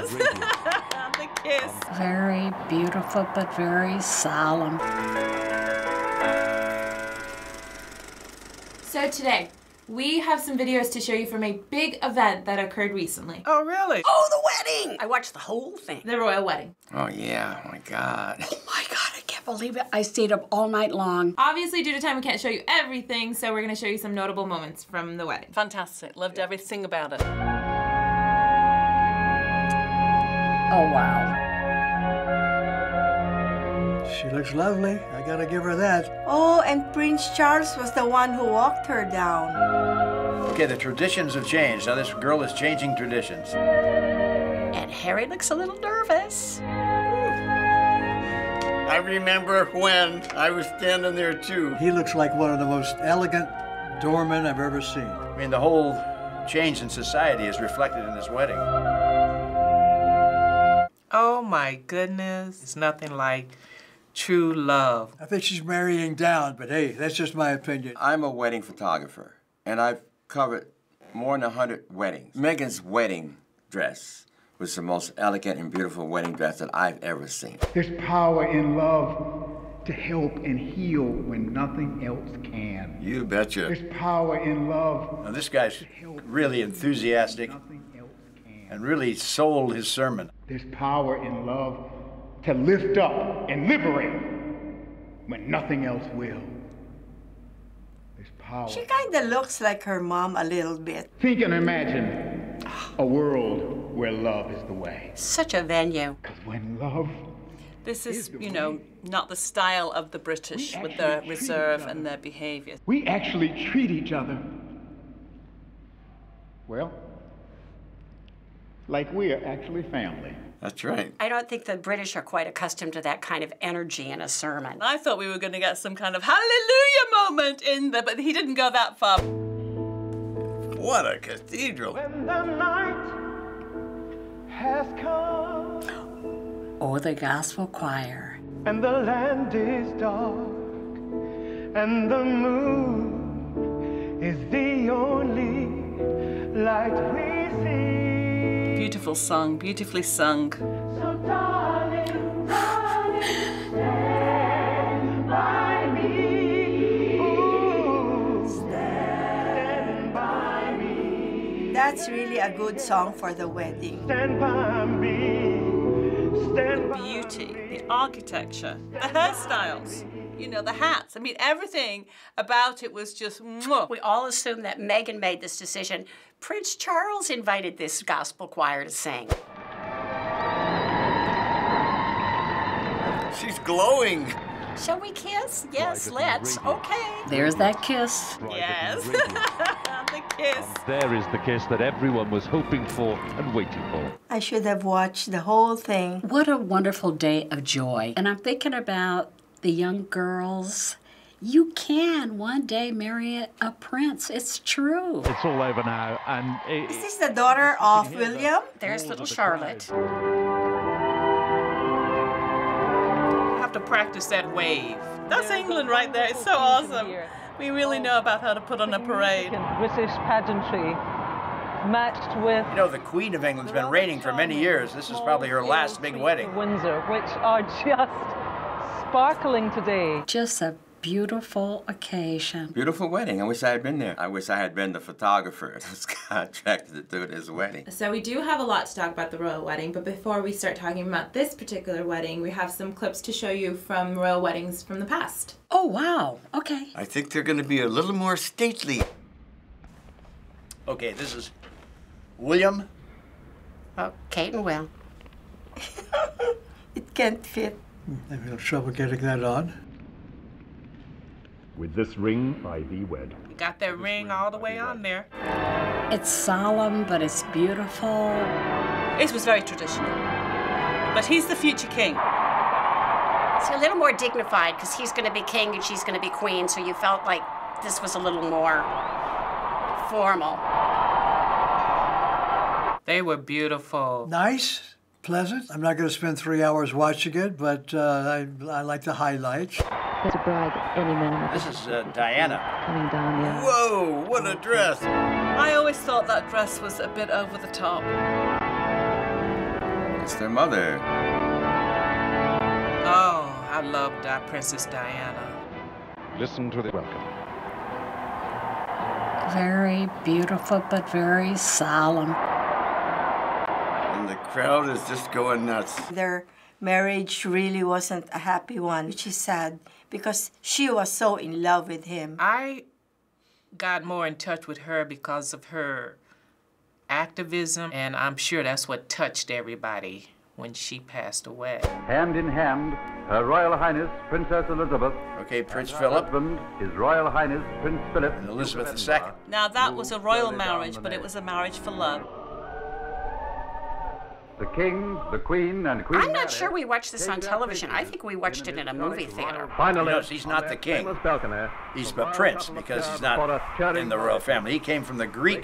yes. The kiss. Very beautiful, but very solemn. So today, we have some videos to show you from a big event that occurred recently. Oh, really? Oh, the wedding! I watched the whole thing. The royal wedding. Oh, yeah. Oh, my God. Oh, my God. I can't believe it. I stayed up all night long. Obviously, due to time, we can't show you everything, so we're going to show you some notable moments from the wedding. Fantastic. Loved everything about it. Oh, wow. She looks lovely. I gotta give her that. Oh, and Prince Charles was the one who walked her down. Okay, the traditions have changed. Now this girl is changing traditions. And Harry looks a little nervous. I remember when I was standing there too. He looks like one of the most elegant doormen I've ever seen. I mean, the whole change in society is reflected in this wedding. Oh my goodness. It's nothing like true love. I think she's marrying down, but hey, that's just my opinion. I'm a wedding photographer, and I've covered more than 100 weddings. Meghan's wedding dress was the most elegant and beautiful wedding dress that I've ever seen. There's power in love to help and heal when nothing else can. You betcha. There's power in love. Now, this guy's really enthusiastic and really sold his sermon. There's power in love to lift up and liberate when nothing else will. There's power. She kind of looks like her mom a little bit. Think and imagine a world where love is the way. Such a venue. Because when love This is you know, way. Not the style of the British with their reserve and their behavior. We actually treat each other, well, like we are actually family. That's right. I don't think the British are quite accustomed to that kind of energy in a sermon. I thought we were going to get some kind of hallelujah moment in there, but he didn't go that far. What a cathedral. When the night has come. Oh, the gospel choir. And the land is dark, and the moon is the only light we see. Beautiful song, beautifully sung. So darling, stand by me. Ooh, stand by me. That's really a good song for the wedding. Stand by me. Stand by me. The beauty, the architecture, the hairstyles. You know, the hats. I mean, everything about it was just mwah. We all assume that Meghan made this decision. Prince Charles invited this gospel choir to sing. She's glowing. Shall we kiss? Yes, let's. Okay. There's that kiss. Yes. The kiss. There is the kiss that everyone was hoping for and waiting for. I should have watched the whole thing. What a wonderful day of joy. And I'm thinking about the young girls. You can one day marry a prince. It's true. It's all over now. And this is the daughter of William. There's little Charlotte. You have to practice that wave. That's England right there. It's so awesome. We really know about how to put on a parade. British pageantry matched with... You know, the Queen of England's been reigning for many years. This is probably her last big wedding. Windsor, which are just... sparkling today. Just a beautiful occasion. Beautiful wedding. I wish I had been there. I wish I had been the photographer that was contracted to do this wedding. So we do have a lot to talk about the royal wedding, but before we start talking about this particular wedding, we have some clips to show you from royal weddings from the past. Oh, wow. Okay. I think they're going to be a little more stately. Okay, this is William. Oh, Kate and Will. It can't fit. I'm having trouble getting that on. With this ring, I thee wed. We got that ring all the way on there. It's solemn, but it's beautiful. It was very traditional. But he's the future king. It's a little more dignified because he's going to be king and she's going to be queen, so you felt like this was a little more formal. They were beautiful. Nice. Pleasant. I'm not going to spend 3 hours watching it, but I like the highlights. There's a bride any minute. This is Diana. Coming down, yeah. Whoa, what a dress! I always thought that dress was a bit over the top. It's their mother. Oh, I loved our Princess Diana. Listen to the welcome. Very beautiful, but very solemn. And the crowd is just going nuts. Their marriage really wasn't a happy one, which is sad, because she was so in love with him. I got more in touch with her because of her activism, and I'm sure that's what touched everybody when she passed away. Hand in hand, Her Royal Highness Princess Elizabeth. Okay, Prince Philip. Husband, His Royal Highness Prince Philip and Elizabeth II. Now that was a royal marriage, but it was a marriage for love. The King, the Queen, and Queen. I'm not sure we watched this on television. I think we watched it in a movie theater. Finally, you know, he's not the king. He's the prince because he's not in the royal family. He came from the Greek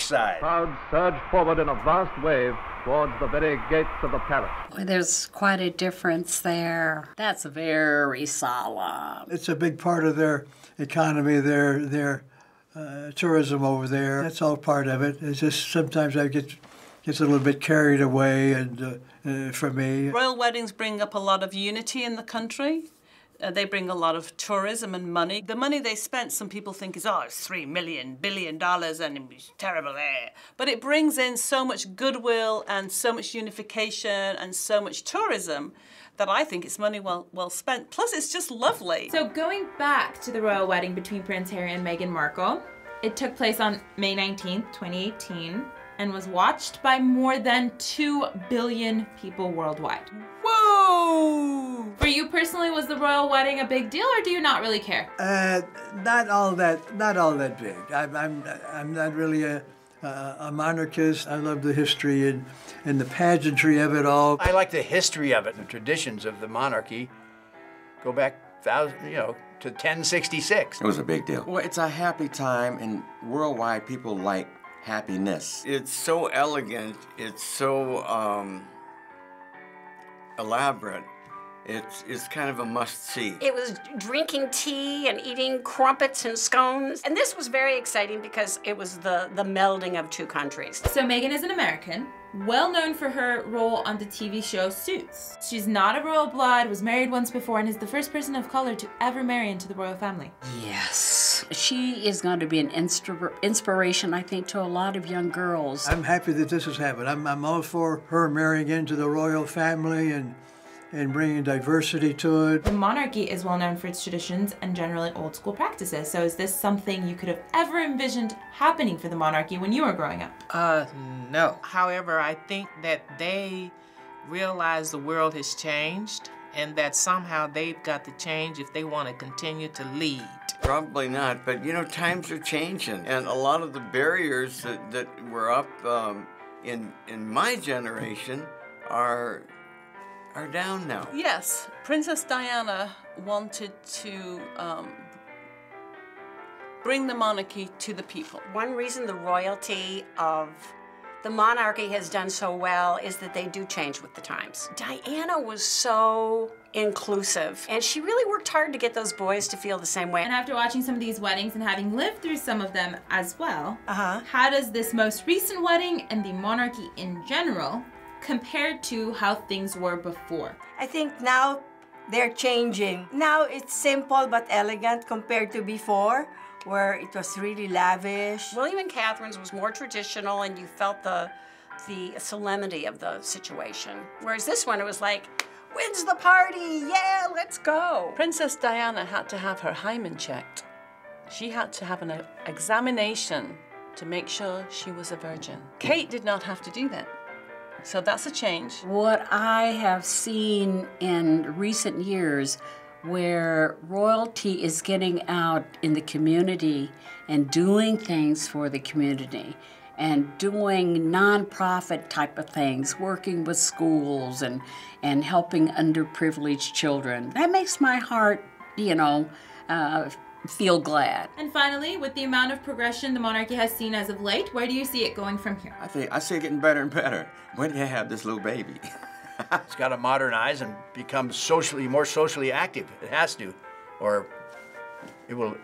side. Crowds surged forward in a vast wave towards the very gates of the palace. Well, there's quite a difference there. That's very solemn. It's a big part of their economy, their tourism over there. That's all part of it. It's just sometimes I get. It's a little bit carried away and for me. Royal weddings bring up a lot of unity in the country. They bring a lot of tourism and money. The money they spent, some people think is, oh, it's $3 billion and it's terrible there. But it brings in so much goodwill and so much unification and so much tourism that I think it's money well spent. Plus, it's just lovely. So going back to the royal wedding between Prince Harry and Meghan Markle, it took place on May 19th, 2018. And was watched by more than 2 billion people worldwide. Whoa! For you personally, was the royal wedding a big deal, or do you not really care? Not all that big. I'm not really a monarchist. I love the history and the pageantry of it all. I like the history of it. The traditions of the monarchy go back to 1066. It was a big deal. Well, it's a happy time, and worldwide people like happiness. It's so elegant, it's so elaborate, it's kind of a must-see. It was drinking tea and eating crumpets and scones. And this was very exciting because it was the melding of two countries. So Meghan is an American, well known for her role on the TV show Suits. She's not a royal blood, was married once before, and is the first person of color to ever marry into the royal family. Yes. She is going to be an inspiration, I think, to a lot of young girls. I'm happy that this has happened. I'm all for her marrying into the royal family and bringing diversity to it. The monarchy is well known for its traditions and generally old school practices. So is this something you could have ever envisioned happening for the monarchy when you were growing up? No. However, I think that they realize the world has changed and that somehow they've got to change if they want to continue to lead. Probably not, but you know, times are changing. And a lot of the barriers that were up in my generation are down now. Yes, Princess Diana wanted to bring the monarchy to the people. One reason the royalty of the monarchy has done so well is that they do change with the times. Diana was so inclusive, and she really worked hard to get those boys to feel the same way. And after watching some of these weddings and having lived through some of them as well, how does this most recent wedding and the monarchy in general compared to how things were before? I think now they're changing. Now it's simple but elegant compared to before, where it was really lavish. William and Catherine's was more traditional, and you felt the solemnity of the situation. Whereas this one, it was like, when's the party? Yeah, let's go. Princess Diana had to have her hymen checked. She had to have an examination to make sure she was a virgin. Kate did not have to do that. So that's a change. What I have seen in recent years where royalty is getting out in the community and doing things for the community and doing nonprofit type of things, working with schools and helping underprivileged children. That makes my heart, feel glad. And finally, with the amount of progression the monarchy has seen as of late, where do you see it going from here? I see it getting better and better. When they have this little baby. It's got to modernize and become more socially active. It has to, or it will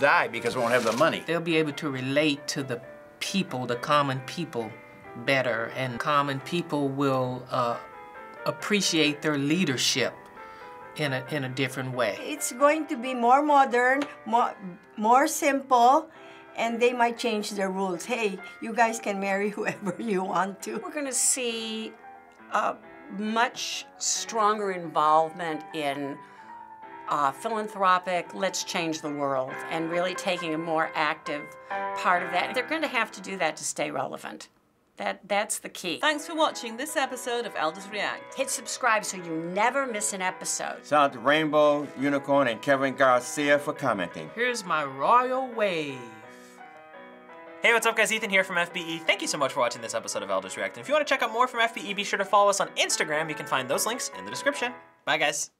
die because it won't have the money. They'll be able to relate to the people, the common people, better, and common people will appreciate their leadership in a different way. It's going to be more modern, more simple, and they might change their rules. Hey, you guys can marry whoever you want to. We're going to see a much stronger involvement in philanthropic, let's change the world, and really taking a more active part of that. They're going to do that to stay relevant. That's the key. Thanks for watching this episode of Elders React. Hit subscribe so you never miss an episode. Shout out to Rainbow, Unicorn, and Kevin Garcia for commenting. Here's my royal wave. Hey, what's up guys, Ethan here from FBE. Thank you so much for watching this episode of Elders React. And if you want to check out more from FBE, be sure to follow us on Instagram. You can find those links in the description. Bye guys.